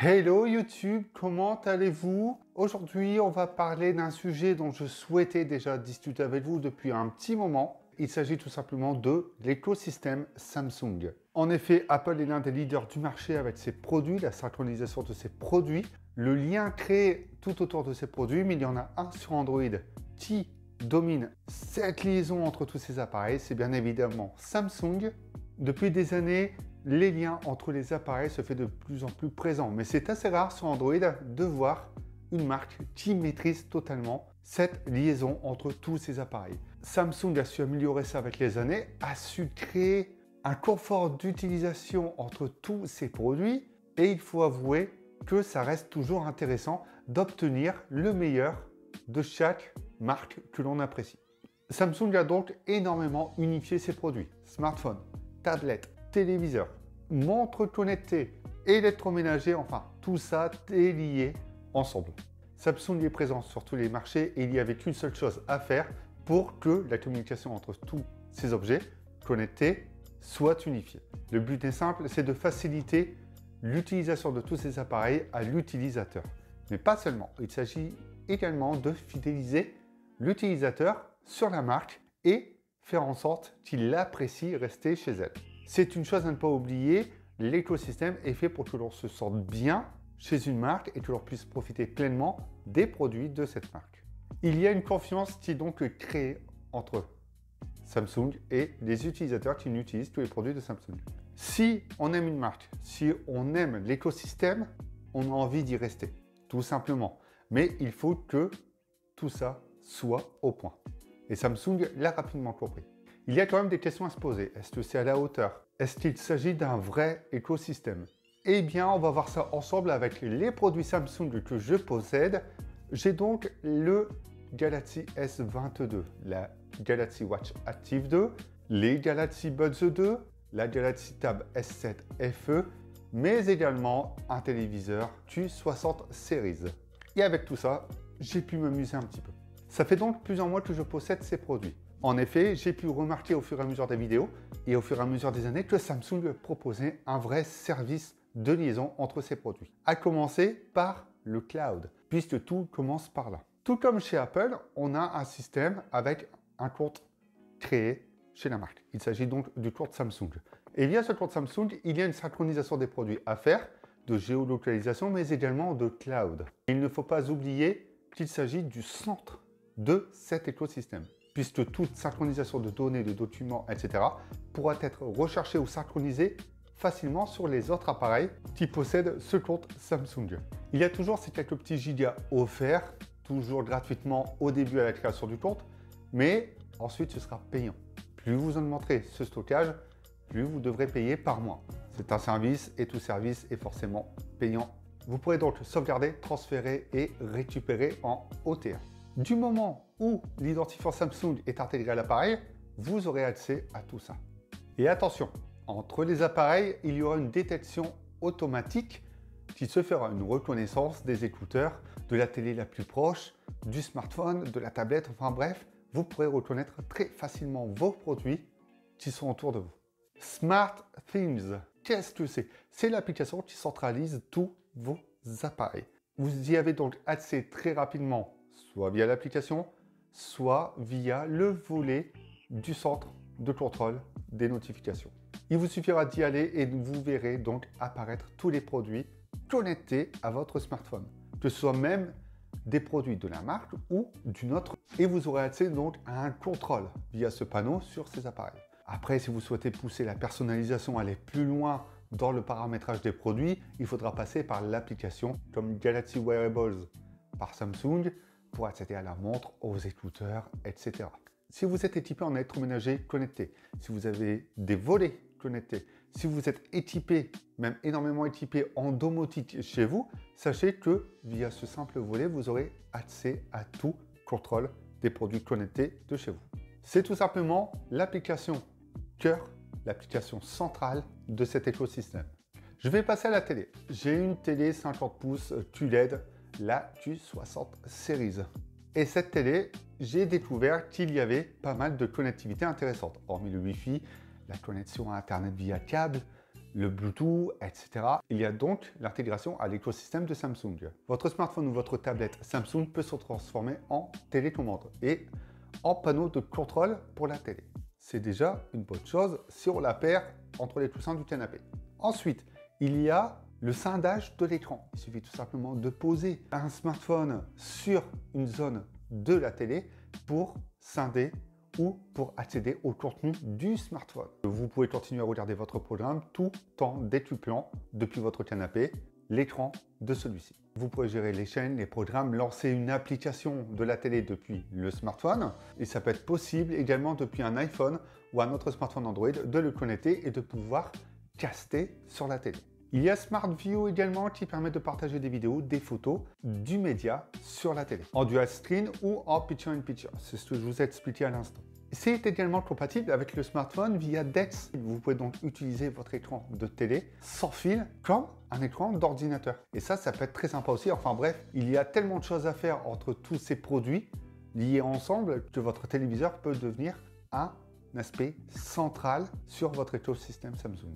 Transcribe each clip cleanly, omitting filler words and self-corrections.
Hello YouTube, comment allez-vous? Aujourd'hui, on va parler d'un sujet dont je souhaitais déjà discuter avec vous depuis un petit moment. Il s'agit tout simplement de l'écosystème Samsung. En effet, Apple est l'un des leaders du marché avec ses produits, la synchronisation de ses produits, le lien créé tout autour de ses produits, mais il y en a un sur Android qui domine cette liaison entre tous ces appareils, c'est bien évidemment Samsung. Depuis des années, les liens entre les appareils se fait de plus en plus présent, mais c'est assez rare sur Android de voir une marque qui maîtrise totalement cette liaison entre tous ces appareils. Samsung a su améliorer ça avec les années, a su créer un confort d'utilisation entre tous ses produits et il faut avouer que ça reste toujours intéressant d'obtenir le meilleur de chaque marque que l'on apprécie. Samsung a donc énormément unifié ses produits, smartphones, tablettes, téléviseurs, montres connectées, électroménagers, enfin tout ça est lié ensemble. Samsung est présent sur tous les marchés et il n'y avait qu'une seule chose à faire pour que la communication entre tous ces objets connectés soit unifiée. Le but est simple, c'est de faciliter l'utilisation de tous ces appareils à l'utilisateur. Mais pas seulement, il s'agit également de fidéliser l'utilisateur sur la marque et faire en sorte qu'il apprécie rester chez elle. C'est une chose à ne pas oublier, l'écosystème est fait pour que l'on se sente bien chez une marque et que l'on puisse profiter pleinement des produits de cette marque. Il y a une confiance qui est donc créée entre Samsung et les utilisateurs qui n'utilisent tous les produits de Samsung. Si on aime une marque, si on aime l'écosystème, on a envie d'y rester, tout simplement. Mais il faut que tout ça soit au point. Et Samsung l'a rapidement compris. Il y a quand même des questions à se poser. Est-ce que c'est à la hauteur? Est-ce qu'il s'agit d'un vrai écosystème? Eh bien, on va voir ça ensemble avec les produits Samsung que je possède. J'ai donc le Galaxy S22, la Galaxy Watch Active 2, les Galaxy Buds 2, la Galaxy Tab S7 FE, mais également un téléviseur Q60 Series. Et avec tout ça, j'ai pu m'amuser un petit peu. Ça fait donc plusieurs mois que je possède ces produits. En effet, j'ai pu remarquer au fur et à mesure des vidéos et au fur et à mesure des années que Samsung proposait un vrai service de liaison entre ses produits. À commencer par le cloud, puisque tout commence par là. Tout comme chez Apple, on a un système avec un compte créé chez la marque. Il s'agit donc du compte Samsung. Et via ce compte Samsung, il y a une synchronisation des produits à faire, de géolocalisation, mais également de cloud. Il ne faut pas oublier qu'il s'agit du centre de cet écosystème, puisque toute synchronisation de données, de documents, etc. pourra être recherchée ou synchronisée facilement sur les autres appareils qui possèdent ce compte Samsung. Il y a toujours ces quelques petits gigas offerts, toujours gratuitement au début à la création du compte, mais ensuite ce sera payant. Plus vous augmenterez ce stockage, plus vous devrez payer par mois. C'est un service et tout service est forcément payant. Vous pourrez donc sauvegarder, transférer et récupérer en OTA. Du moment où l'identifiant Samsung est intégré à l'appareil, vous aurez accès à tout ça. Et attention, entre les appareils, il y aura une détection automatique qui se fera, une reconnaissance des écouteurs, de la télé la plus proche, du smartphone, de la tablette, enfin bref, vous pourrez reconnaître très facilement vos produits qui sont autour de vous. Smart Things, qu'est-ce que c'est? C'est l'application qui centralise tous vos appareils. Vous y avez donc accès très rapidement, soit via l'application, soit via le volet du centre de contrôle des notifications. Il vous suffira d'y aller et vous verrez donc apparaître tous les produits connectés à votre smartphone, que ce soit même des produits de la marque ou d'une autre. Et vous aurez accès donc à un contrôle via ce panneau sur ces appareils. Après, si vous souhaitez pousser la personnalisation, aller plus loin dans le paramétrage des produits, il faudra passer par l'application comme Galaxy Wearables par Samsung, pour accéder à la montre, aux écouteurs, etc. Si vous êtes équipé en électroménager connecté, si vous avez des volets connectés, si vous êtes équipé, même énormément équipé en domotique chez vous, sachez que via ce simple volet, vous aurez accès à tout contrôle des produits connectés de chez vous. C'est tout simplement l'application cœur, l'application centrale de cet écosystème. Je vais passer à la télé. J'ai une télé 50 pouces QLED, la Q60 Series. Et cette télé, j'ai découvert qu'il y avait pas mal de connectivité intéressante, hormis le Wi-Fi, la connexion à Internet via câble, le Bluetooth, etc. Il y a donc l'intégration à l'écosystème de Samsung. Votre smartphone ou votre tablette Samsung peut se transformer en télécommande et en panneau de contrôle pour la télé. C'est déjà une bonne chose si on la perd entre les coussins du canapé. Ensuite, il y a le scindage de l'écran. Il suffit tout simplement de poser un smartphone sur une zone de la télé pour scinder ou pour accéder au contenu du smartphone. Vous pouvez continuer à regarder votre programme tout en décuplant depuis votre canapé l'écran de celui-ci. Vous pouvez gérer les chaînes, les programmes, lancer une application de la télé depuis le smartphone. Et ça peut être possible également depuis un iPhone ou un autre smartphone Android de le connecter et de pouvoir caster sur la télé. Il y a Smart View également qui permet de partager des vidéos, des photos, du média sur la télé, en dual screen ou en picture-in-picture. C'est ce que je vous ai expliqué à l'instant. C'est également compatible avec le smartphone via DeX. Vous pouvez donc utiliser votre écran de télé sans fil comme un écran d'ordinateur. Et ça, ça peut être très sympa aussi. Enfin bref, il y a tellement de choses à faire entre tous ces produits liés ensemble que votre téléviseur peut devenir un aspect central sur votre écosystème Samsung.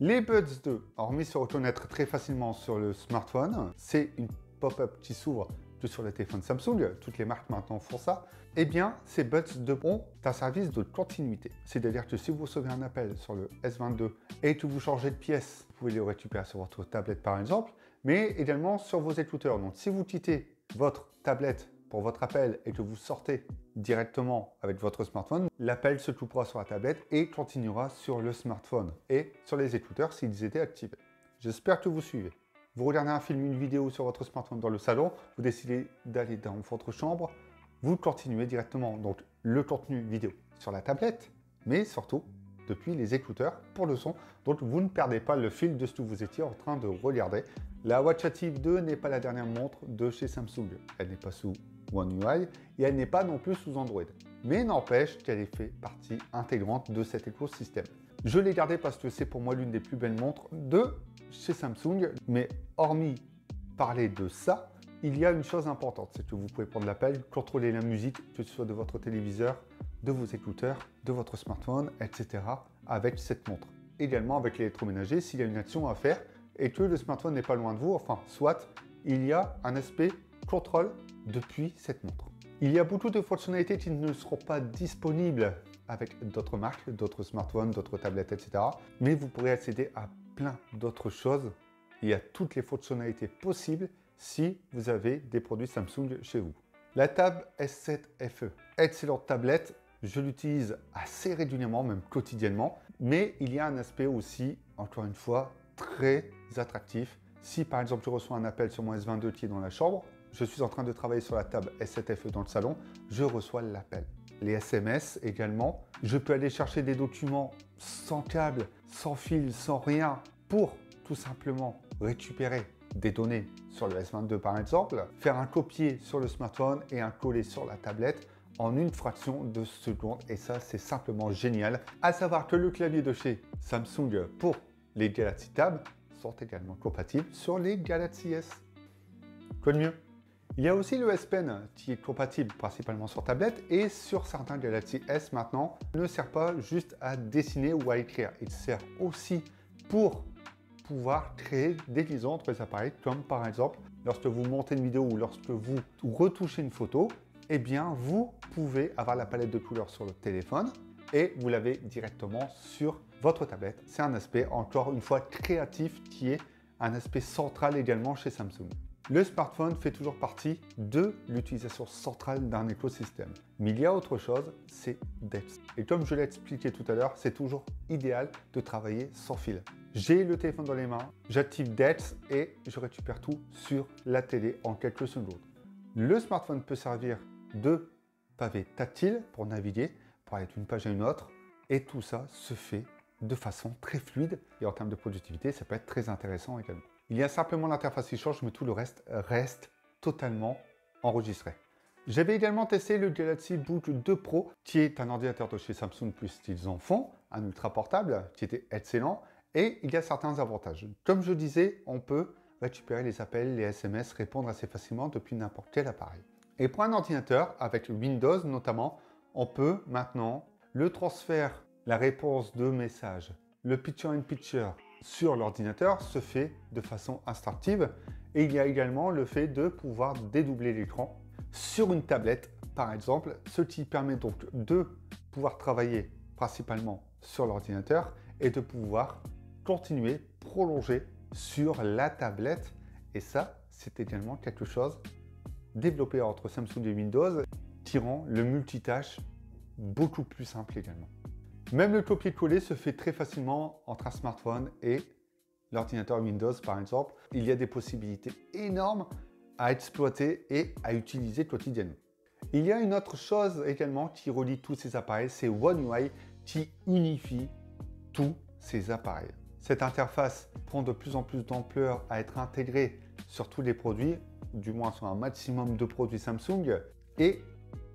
Les Buds 2, hormis se reconnaître très facilement sur le smartphone, c'est une pop-up qui s'ouvre que sur le téléphone Samsung, toutes les marques maintenant font ça, eh bien ces Buds 2 ont un service de continuité. C'est-à-dire que si vous recevez un appel sur le S22 et que vous changez de pièce, vous pouvez le récupérer sur votre tablette par exemple, mais également sur vos écouteurs. Donc si vous quittez votre tablette pour votre appel et que vous sortez directement avec votre smartphone, l'appel se coupera sur la tablette et continuera sur le smartphone et sur les écouteurs s'ils étaient activés. J'espère que vous suivez. Vous regardez un film, une vidéo sur votre smartphone dans le salon, vous décidez d'aller dans votre chambre, vous continuez directement donc le contenu vidéo sur la tablette, mais surtout depuis les écouteurs pour le son, donc vous ne perdez pas le fil de ce que vous étiez en train de regarder. La Watch Active 2 n'est pas la dernière montre de chez Samsung, elle n'est pas sous One UI et elle n'est pas non plus sous Android, mais n'empêche qu'elle fait partie intégrante de cet écosystème. Je l'ai gardée parce que c'est pour moi l'une des plus belles montres de chez Samsung, mais hormis parler de ça, il y a une chose importante, c'est que vous pouvez prendre l'appel, contrôler la musique, que ce soit de votre téléviseur, de vos écouteurs, de votre smartphone, etc. avec cette montre. Également avec l'électroménager, s'il y a une action à faire et que le smartphone n'est pas loin de vous, enfin soit, il y a un aspect contrôle depuis cette montre. Il y a beaucoup de fonctionnalités qui ne seront pas disponibles avec d'autres marques, d'autres smartphones, d'autres tablettes, etc. Mais vous pourrez accéder à plein d'autres choses. Il y a toutes les fonctionnalités possibles si vous avez des produits Samsung chez vous. La Tab S7 FE, excellente tablette. Je l'utilise assez régulièrement, même quotidiennement. Mais il y a un aspect aussi, encore une fois, très attractif. Si par exemple je reçois un appel sur mon S22 qui est dans la chambre, je suis en train de travailler sur la Tab S7 FE dans le salon, je reçois l'appel. Les SMS également. Je peux aller chercher des documents sans câble, sans fil, sans rien pour tout simplement récupérer des données sur le S22 par exemple, faire un copier sur le smartphone et un coller sur la tablette en une fraction de seconde et ça c'est simplement génial. À savoir que le clavier de chez Samsung pour les Galaxy Tab sont également compatibles sur les Galaxy S. Quoi de mieux? Il y a aussi le S Pen qui est compatible principalement sur tablette et sur certains Galaxy S maintenant. Il ne sert pas juste à dessiner ou à écrire, il sert aussi pour pouvoir créer des liaisons entre les appareils comme par exemple lorsque vous montez une vidéo ou lorsque vous retouchez une photo, eh bien vous pouvez avoir la palette de couleurs sur le téléphone et vous l'avez directement sur votre tablette. C'est un aspect encore une fois créatif qui est un aspect central également chez Samsung. Le smartphone fait toujours partie de l'utilisation centrale d'un écosystème. Mais il y a autre chose, c'est DeX. Et comme je l'ai expliqué tout à l'heure, c'est toujours idéal de travailler sans fil. J'ai le téléphone dans les mains, j'active DeX et je récupère tout sur la télé en quelques secondes. Le smartphone peut servir de pavé tactile pour naviguer, pour aller d'une page à une autre. Et tout ça se fait de façon très fluide. Et en termes de productivité, ça peut être très intéressant également. Il y a simplement l'interface qui change, mais tout le reste reste totalement enregistré. J'avais également testé le Galaxy Book 2 Pro, qui est un ordinateur de chez Samsung, plus qu'ils en font, un ultra portable, qui était excellent, et il y a certains avantages. Comme je disais, on peut récupérer les appels, les SMS, répondre assez facilement depuis n'importe quel appareil. Et pour un ordinateur, avec Windows notamment, on peut maintenant le transfert, la réponse de messages, le picture-in-picture, sur l'ordinateur se fait de façon instinctive. Et il y a également le fait de pouvoir dédoubler l'écran sur une tablette, par exemple, ce qui permet donc de pouvoir travailler principalement sur l'ordinateur et de pouvoir continuer, prolonger sur la tablette. Et ça, c'est également quelque chose développé entre Samsung et Windows, qui rend le multitâche beaucoup plus simple également. Même le copier-coller se fait très facilement entre un smartphone et l'ordinateur Windows, par exemple. Il y a des possibilités énormes à exploiter et à utiliser quotidiennement. Il y a une autre chose également qui relie tous ces appareils, c'est One UI qui unifie tous ces appareils. Cette interface prend de plus en plus d'ampleur à être intégrée sur tous les produits, du moins sur un maximum de produits Samsung, et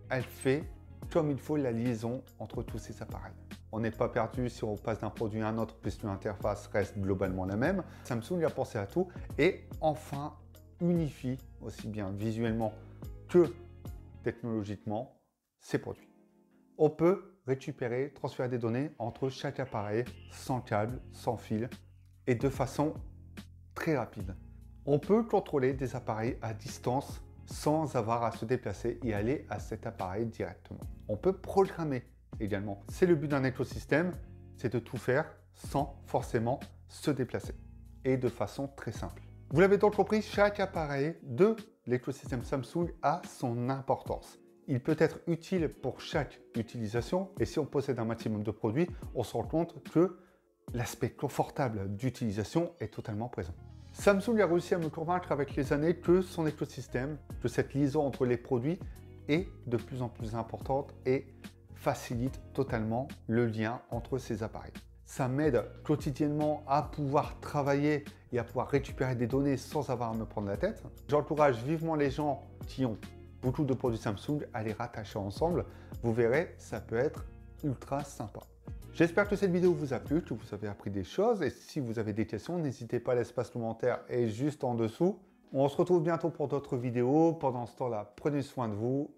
elle fait comme il faut la liaison entre tous ces appareils. On n'est pas perdu si on passe d'un produit à un autre puisque l'interface reste globalement la même. Samsung a pensé à tout et enfin unifie aussi bien visuellement que technologiquement ces produits. On peut récupérer, transférer des données entre chaque appareil sans câble, sans fil et de façon très rapide. On peut contrôler des appareils à distance sans avoir à se déplacer et aller à cet appareil directement. On peut programmer également. C'est le but d'un écosystème, c'est de tout faire sans forcément se déplacer et de façon très simple. Vous l'avez donc compris, chaque appareil de l'écosystème Samsung a son importance. Il peut être utile pour chaque utilisation et si on possède un maximum de produits, on se rend compte que l'aspect confortable d'utilisation est totalement présent. Samsung a réussi à me convaincre avec les années que son écosystème, que cette liaison entre les produits est de plus en plus importante et facilite totalement le lien entre ces appareils. Ça m'aide quotidiennement à pouvoir travailler et à pouvoir récupérer des données sans avoir à me prendre la tête. J'encourage vivement les gens qui ont beaucoup de produits Samsung à les rattacher ensemble. Vous verrez, ça peut être ultra sympa. J'espère que cette vidéo vous a plu, que vous avez appris des choses et si vous avez des questions, n'hésitez pas, l'espace commentaire est juste en dessous. On se retrouve bientôt pour d'autres vidéos. Pendant ce temps-là, prenez soin de vous.